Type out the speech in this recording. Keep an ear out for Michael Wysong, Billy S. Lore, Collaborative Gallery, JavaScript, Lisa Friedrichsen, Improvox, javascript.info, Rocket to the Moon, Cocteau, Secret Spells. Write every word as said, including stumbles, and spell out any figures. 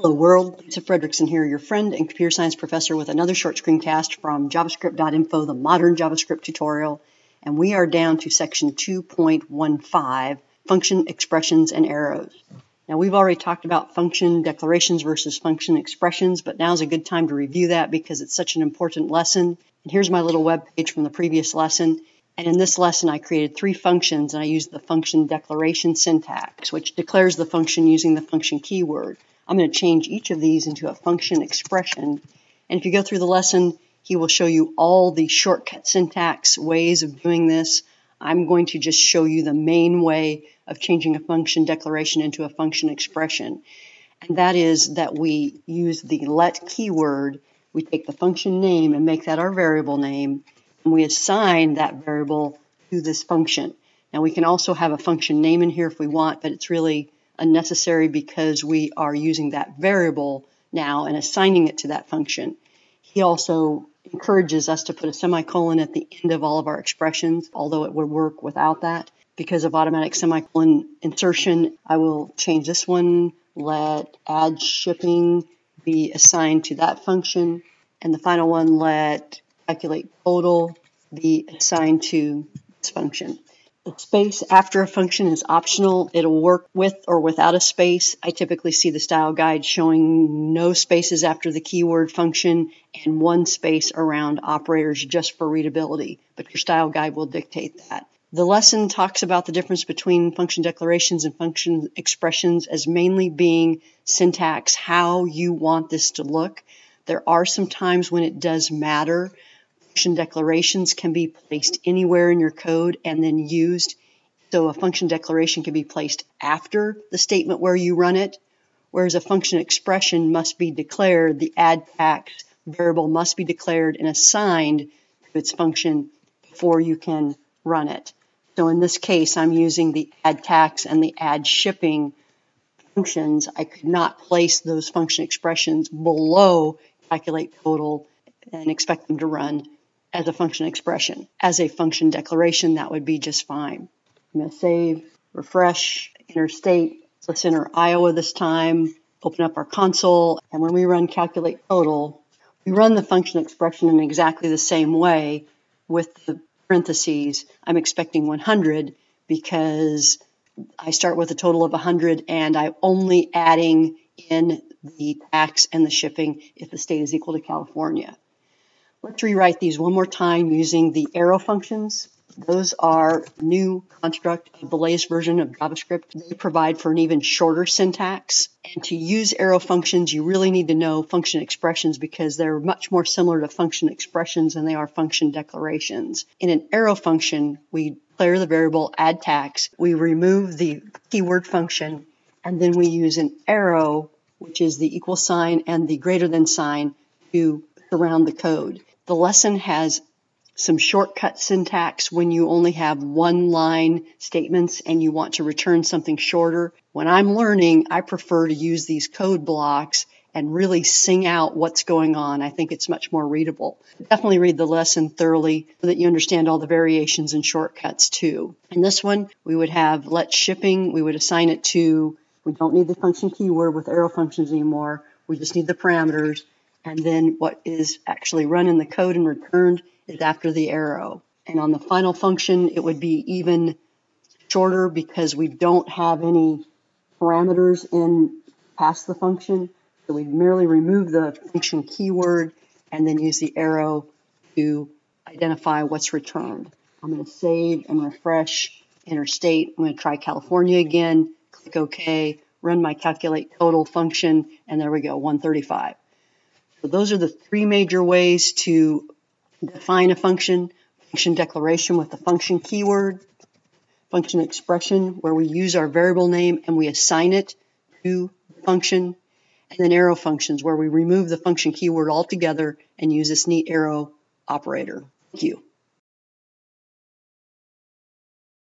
Hello world, Lisa Friedrichsen here, your friend and computer science professor with another short screencast from javascript dot info, the modern JavaScript tutorial, and we are down to section two point one five, function expressions and arrows. Now we've already talked about function declarations versus function expressions, but now's a good time to review that because it's such an important lesson. And here's my little web page from the previous lesson. And in this lesson, I created three functions and I used the function declaration syntax, which declares the function using the function keyword. I'm going to change each of these into a function expression. And if you go through the lesson, he will show you all the shortcut syntax ways of doing this. I'm going to just show you the main way of changing a function declaration into a function expression. And that is that we use the let keyword. We take the function name and make that our variable name, and we assign that variable to this function. Now we can also have a function name in here if we want, but it's really unnecessary because we are using that variable now and assigning it to that function. He also encourages us to put a semicolon at the end of all of our expressions, although it would work without that. Because of automatic semicolon insertion, I will change this one, let add shipping be assigned to that function. And the final one, let calculate total be assigned to this function. The space after a function is optional. It'll work with or without a space. I typically see the style guide showing no spaces after the keyword function and one space around operators just for readability, but your style guide will dictate that. The lesson talks about the difference between function declarations and function expressions as mainly being syntax, how you want this to look. There are some times when it does matter. Function declarations can be placed anywhere in your code and then used. So a function declaration can be placed after the statement where you run it, whereas a function expression must be declared. The add tax variable must be declared and assigned to its function before you can run it. So in this case, I'm using the add tax and the add shipping functions. I could not place those function expressions below calculate total and expect them to run as a function expression. As a function declaration, that would be just fine. I'm going to save, refresh, enter state. Let's enter Iowa this time, open up our console, and when we run calculate total, we run the function expression in exactly the same way with the parentheses. I'm expecting one hundred because I start with a total of one hundred and I'm only adding in the tax and the shipping if the state is equal to California. Let's rewrite these one more time using the arrow functions. Those are new construct of the latest version of JavaScript. They provide for an even shorter syntax. And to use arrow functions, you really need to know function expressions because they're much more similar to function expressions than they are function declarations. In an arrow function, we declare the variable add tax, we remove the keyword function, and then we use an arrow, which is the equal sign and the greater than sign, to surround the code. The lesson has some shortcut syntax when you only have one line statements and you want to return something shorter. When I'm learning, I prefer to use these code blocks and really sing out what's going on. I think it's much more readable. Definitely read the lesson thoroughly so that you understand all the variations and shortcuts too. In this one, we would have let shipping. We would assign it to, we don't need the function keyword with arrow functions anymore. We just need the parameters. And then what is actually run in the code and returned is after the arrow. And on the final function, it would be even shorter because we don't have any parameters in past the function. So we merely remove the function keyword and then use the arrow to identify what's returned. I'm going to save and refresh, enter state. I'm going to try California again, click OK, run my calculate total function, and there we go, one thirty-five. So those are the three major ways to define a function: function declaration with the function keyword, function expression where we use our variable name and we assign it to the function, and then arrow functions where we remove the function keyword altogether and use this neat arrow operator. Thank you.